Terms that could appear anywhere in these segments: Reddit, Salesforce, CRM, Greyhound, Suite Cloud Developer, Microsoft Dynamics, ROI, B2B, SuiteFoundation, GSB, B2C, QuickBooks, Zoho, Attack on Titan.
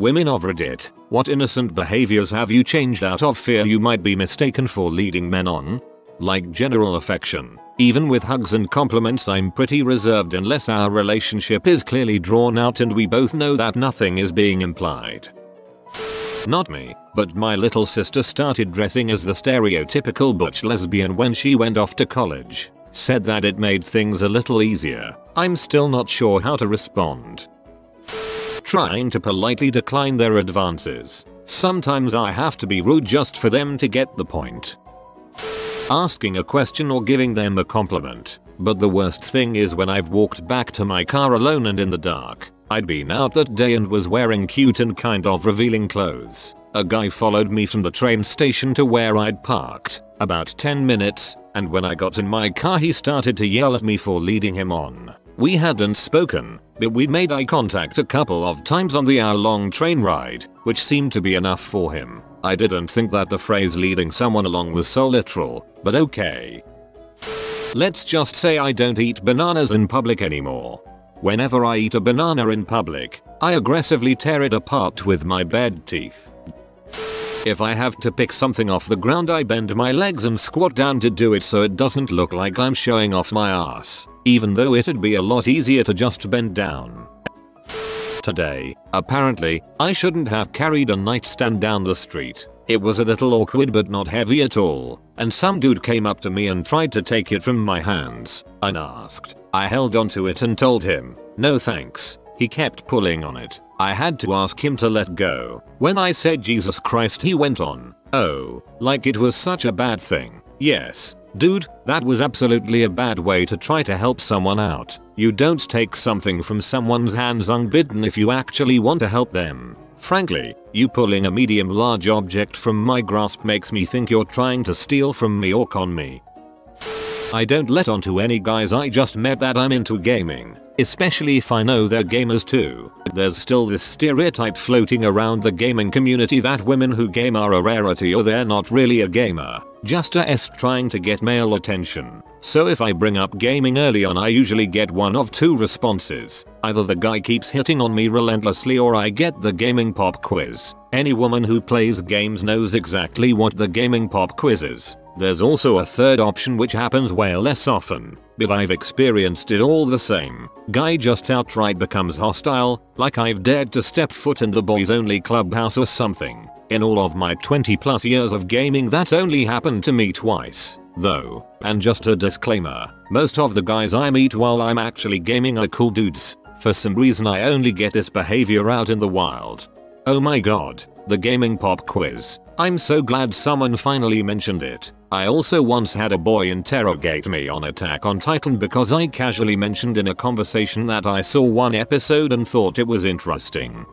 Women of Reddit, what innocent behaviors have you changed out of fear you might be mistaken for leading men on? Like general affection. Even with hugs and compliments I'm pretty reserved unless our relationship is clearly drawn out and we both know that nothing is being implied. Not me, but my little sister started dressing as the stereotypical butch lesbian when she went off to college. Said that it made things a little easier. I'm still not sure how to respond. Trying to politely decline their advances. Sometimes I have to be rude just for them to get the point. Asking a question or giving them a compliment, but the worst thing is when I've walked back to my car alone and in the dark. I'd been out that day and was wearing cute and kind of revealing clothes. A guy followed me from the train station to where I'd parked, about 10 minutes, and when I got in my car he started to yell at me for leading him on. We hadn't spoken, but we made eye contact a couple of times on the hour-long train ride, which seemed to be enough for him. I didn't think that the phrase leading someone along was so literal, but okay. Let's just say I don't eat bananas in public anymore. Whenever I eat a banana in public, I aggressively tear it apart with my bared teeth. If I have to pick something off the ground, I bend my legs and squat down to do it so it doesn't look like I'm showing off my ass, even though it'd be a lot easier to just bend down. Today, apparently, I shouldn't have carried a nightstand down the street. It was a little awkward but not heavy at all, and some dude came up to me and tried to take it from my hands, unasked. I held onto it and told him, no thanks. He kept pulling on it. I had to ask him to let go. When I said Jesus Christ, he went on, oh, like it was such a bad thing. Yes, dude, that was absolutely a bad way to try to help someone out. You don't take something from someone's hands unbidden if you actually want to help them. Frankly, you pulling a medium-large object from my grasp makes me think you're trying to steal from me or con me. I don't let on to any guys I just met that I'm into gaming, especially if I know they're gamers too. There's still this stereotype floating around the gaming community that women who game are a rarity or they're not really a gamer, just as trying to get male attention. So if I bring up gaming early on I usually get one of two responses, either the guy keeps hitting on me relentlessly or I get the gaming pop quiz. Any woman who plays games knows exactly what the gaming pop quiz is. There's also a third option which happens way less often, but I've experienced it all the same. Guy just outright becomes hostile, like I've dared to step foot in the boys only clubhouse or something. In all of my 20 plus years of gaming that only happened to me twice, though, and just a disclaimer, most of the guys I meet while I'm actually gaming are cool dudes. For some reason I only get this behavior out in the wild. Oh my god, the gaming pop quiz. I'm so glad someone finally mentioned it. I also once had a boy interrogate me on Attack on Titan because I casually mentioned in a conversation that I saw one episode and thought it was interesting.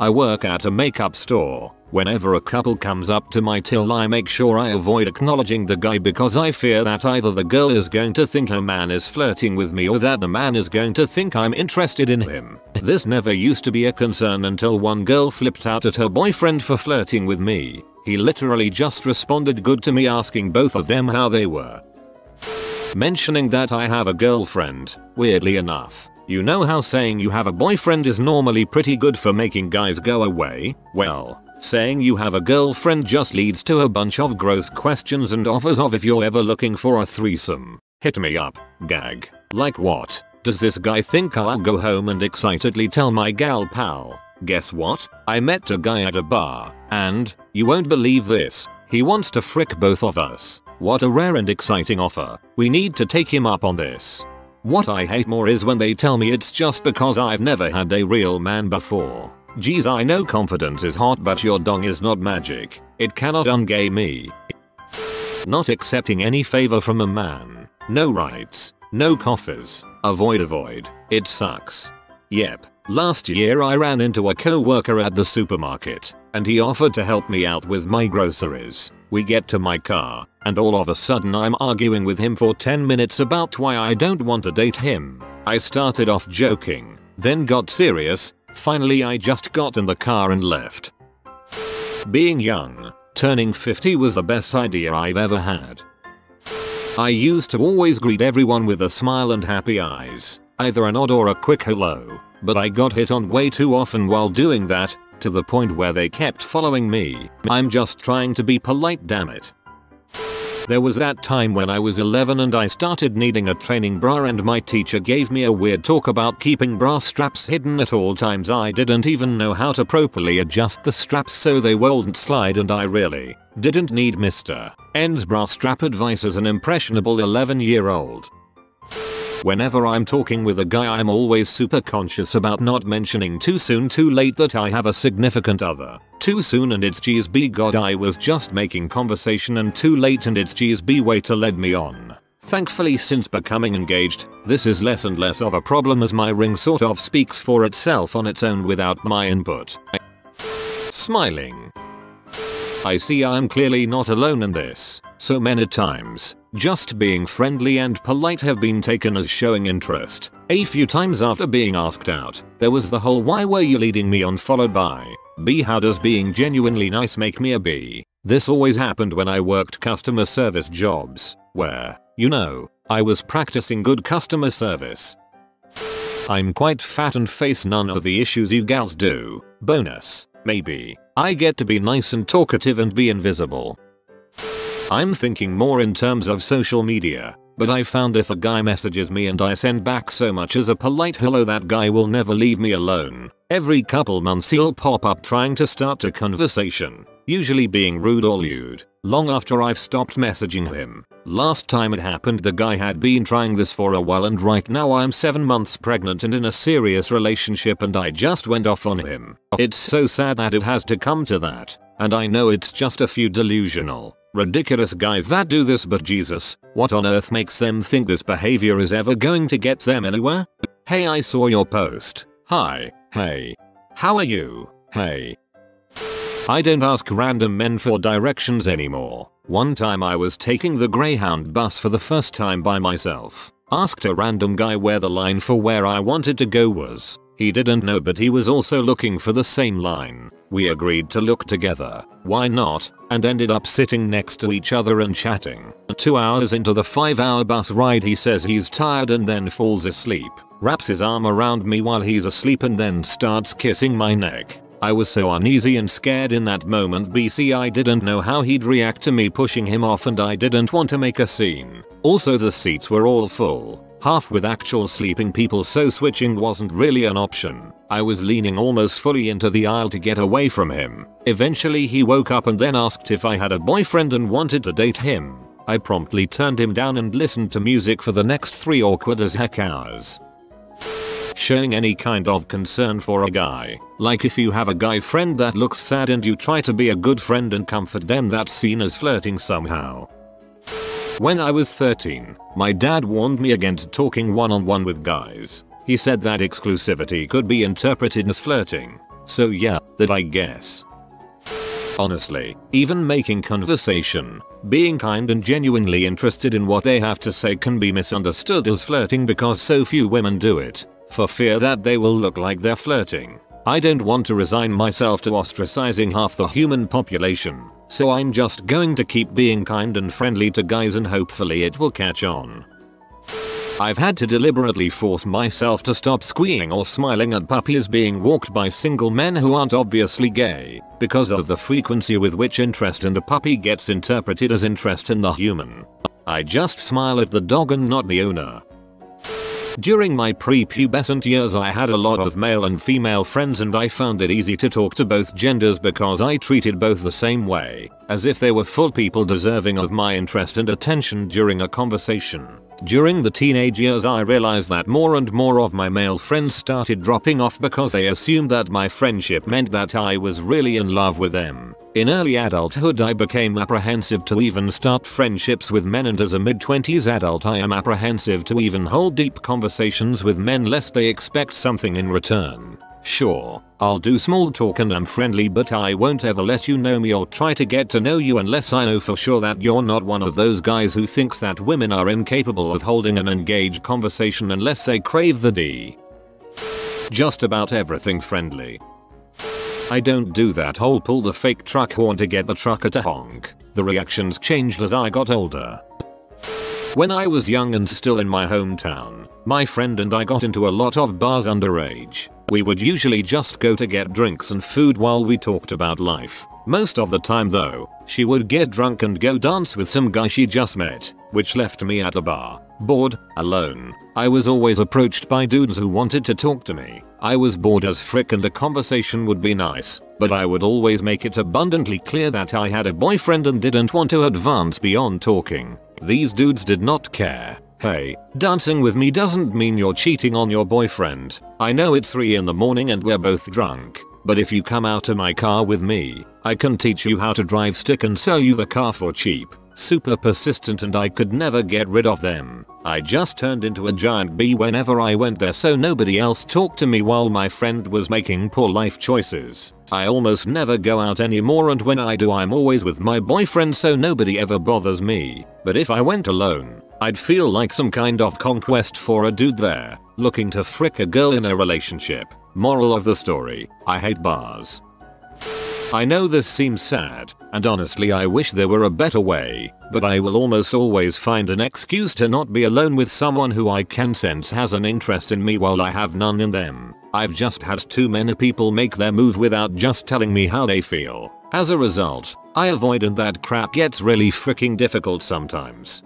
I work at a makeup store. Whenever a couple comes up to my till I make sure I avoid acknowledging the guy because I fear that either the girl is going to think her man is flirting with me or that the man is going to think I'm interested in him. This never used to be a concern until one girl flipped out at her boyfriend for flirting with me. He literally just responded good to me asking both of them how they were. Mentioning that I have a girlfriend, weirdly enough. You know how saying you have a boyfriend is normally pretty good for making guys go away? Well, saying you have a girlfriend just leads to a bunch of gross questions and offers of if you're ever looking for a threesome, hit me up, gag. Like what? Does this guy think I'll go home and excitedly tell my gal pal? Guess what? I met a guy at a bar, and, you won't believe this, he wants to frick both of us. What a rare and exciting offer. We need to take him up on this. What I hate more is when they tell me it's just because I've never had a real man before. Geez, I know confidence is hot but your dong is not magic. It cannot ungay me. Not accepting any favor from a man. No rights. No coffers. Avoid. It sucks. Yep. Last year I ran into a co-worker at the supermarket, and he offered to help me out with my groceries. We get to my car, and all of a sudden I'm arguing with him for 10 minutes about why I don't want to date him. I started off joking, then got serious, finally I just got in the car and left. Being young, turning 50 was the best idea I've ever had. I used to always greet everyone with a smile and happy eyes, either an nod or a quick hello. but I got hit on way too often while doing that, to the point where they kept following me. I'm just trying to be polite, damn it. There was that time when I was 11 and I started needing a training bra, and my teacher gave me a weird talk about keeping bra straps hidden at all times. I didn't even know how to properly adjust the straps so they wouldn't slide, and I really didn't need Mr. N's bra strap advice as an impressionable 11-year-old. Whenever I'm talking with a guy, I'm always super conscious about not mentioning too soon too late that I have a significant other. Too soon and it's GSB god I was just making conversation, and too late and it's GSB waiter led me on. Thankfully, since becoming engaged, this is less and less of a problem as my ring sort of speaks for itself on its own without my input. Smiling. I see I'm clearly not alone in this. So many times, just being friendly and polite have been taken as showing interest. A few times after being asked out, there was the whole "why were you leading me on" followed by "B, how does being genuinely nice make me a B?" This always happened when I worked customer service jobs, where, you know, I was practicing good customer service. I'm quite fat and face none of the issues you gals do. Bonus, maybe I get to be nice and talkative and be invisible. I'm thinking more in terms of social media, but I found if a guy messages me and I send back so much as a polite hello, that guy will never leave me alone. Every couple months he'll pop up trying to start a conversation, usually being rude or lewd, long after I've stopped messaging him. Last time it happened, the guy had been trying this for a while, and right now I'm 7 months pregnant and in a serious relationship, and I just went off on him. It's so sad that it has to come to that, and I know it's just a few delusional, ridiculous guys that do this, but Jesus, what on earth makes them think this behavior is ever going to get them anywhere? Hey, I saw your post. Hi. Hey. How are you? Hey. I don't ask random men for directions anymore. One time I was taking the Greyhound bus for the first time by myself. Asked a random guy where the line for where I wanted to go was. He didn't know, but he was also looking for the same line. We agreed to look together, why not, and ended up sitting next to each other and chatting. 2 hours into the 5-hour bus ride, he says he's tired and then falls asleep, wraps his arm around me while he's asleep, and then starts kissing my neck. I was so uneasy and scared in that moment, BC. I didn't know how he'd react to me pushing him off, and I didn't want to make a scene. Also, the seats were all full, half with actual sleeping people, so switching wasn't really an option. I was leaning almost fully into the aisle to get away from him. Eventually he woke up and then asked if I had a boyfriend and wanted to date him. I promptly turned him down and listened to music for the next 3 awkward as heck hours. Showing any kind of concern for a guy, like if you have a guy friend that looks sad and you try to be a good friend and comfort them, that's seen as flirting somehow. When I was 13, my dad warned me against talking one-on-one with guys. He said that exclusivity could be interpreted as flirting. So yeah, that I guess. Honestly, even making conversation, being kind and genuinely interested in what they have to say can be misunderstood as flirting because so few women do it, for fear that they will look like they're flirting. I don't want to resign myself to ostracizing half the human population, so I'm just going to keep being kind and friendly to guys, and hopefully it will catch on. I've had to deliberately force myself to stop squealing or smiling at puppies being walked by single men who aren't obviously gay, because of the frequency with which interest in the puppy gets interpreted as interest in the human. I just smile at the dog and not the owner. During my prepubescent years, I had a lot of male and female friends, and I found it easy to talk to both genders because I treated both the same way, as if they were full people deserving of my interest and attention during a conversation. During the teenage years, I realized that more and more of my male friends started dropping off because they assumed that my friendship meant that I was really in love with them. In early adulthood, I became apprehensive to even start friendships with men, and as a mid-20s adult I am apprehensive to even hold deep conversations with men lest they expect something in return. Sure, I'll do small talk and I'm friendly, but I won't ever let you know me or try to get to know you unless I know for sure that you're not one of those guys who thinks that women are incapable of holding an engaged conversation unless they crave the D. Just about everything friendly. I don't do that whole pull the fake truck horn to get the trucker to honk. The reactions changed as I got older. When I was young and still in my hometown, my friend and I got into a lot of bars underage. We would usually just go to get drinks and food while we talked about life. Most of the time though, she would get drunk and go dance with some guy she just met, which left me at the bar, bored, alone. I was always approached by dudes who wanted to talk to me. I was bored as frick and a conversation would be nice, but I would always make it abundantly clear that I had a boyfriend and didn't want to advance beyond talking. These dudes did not care. Hey, dancing with me doesn't mean you're cheating on your boyfriend. I know it's 3 in the morning and we're both drunk, but if you come out to my car with me, I can teach you how to drive stick and sell you the car for cheap. Super persistent, and I could never get rid of them. I just turned into a giant bee whenever I went there, so nobody else talked to me while my friend was making poor life choices. I almost never go out anymore, and when I do I'm always with my boyfriend, so nobody ever bothers me. But if I went alone, I'd feel like some kind of conquest for a dude there, looking to frick a girl in a relationship. Moral of the story, I hate bars. I know this seems sad, and honestly I wish there were a better way, but I will almost always find an excuse to not be alone with someone who I can sense has an interest in me while I have none in them. I've just had too many people make their move without just telling me how they feel. As a result, I avoid, and that crap gets really freaking difficult sometimes.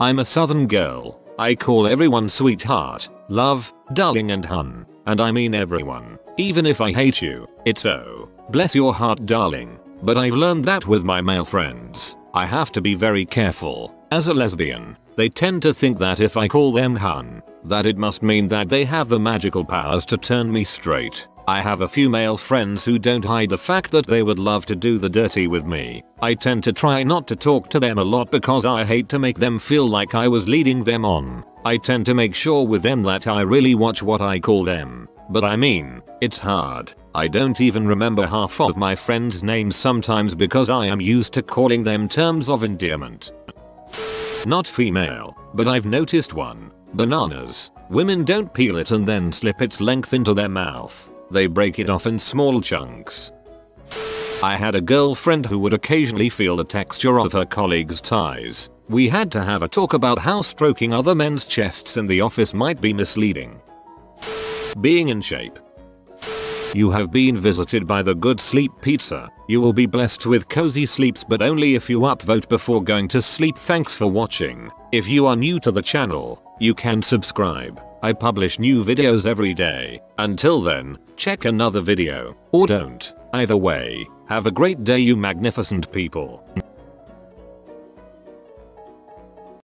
I'm a southern girl. I call everyone sweetheart, love, darling and hun, and I mean everyone. Even if I hate you, it's oh, bless your heart darling. But I've learned that with my male friends, I have to be very careful. As a lesbian, they tend to think that if I call them hun, that it must mean that they have the magical powers to turn me straight. I have a few male friends who don't hide the fact that they would love to do the dirty with me. I tend to try not to talk to them a lot because I hate to make them feel like I was leading them on. I tend to make sure with them that I really watch what I call them. But I mean, it's hard. I don't even remember half of my friends' names sometimes because I am used to calling them terms of endearment. Not female, but I've noticed one. Bananas. Women don't peel it and then slip its length into their mouth. They break it off in small chunks. I had a girlfriend who would occasionally feel the texture of her colleagues' ties. We had to have a talk about how stroking other men's chests in the office might be misleading. Being in shape. You have been visited by the Good Sleep Pizza. You will be blessed with cozy sleeps, but only if you upvote before going to sleep. Thanks for watching. If you are new to the channel, you can subscribe. I publish new videos every day. Until then, check another video. Or don't. Either way, have a great day you magnificent people.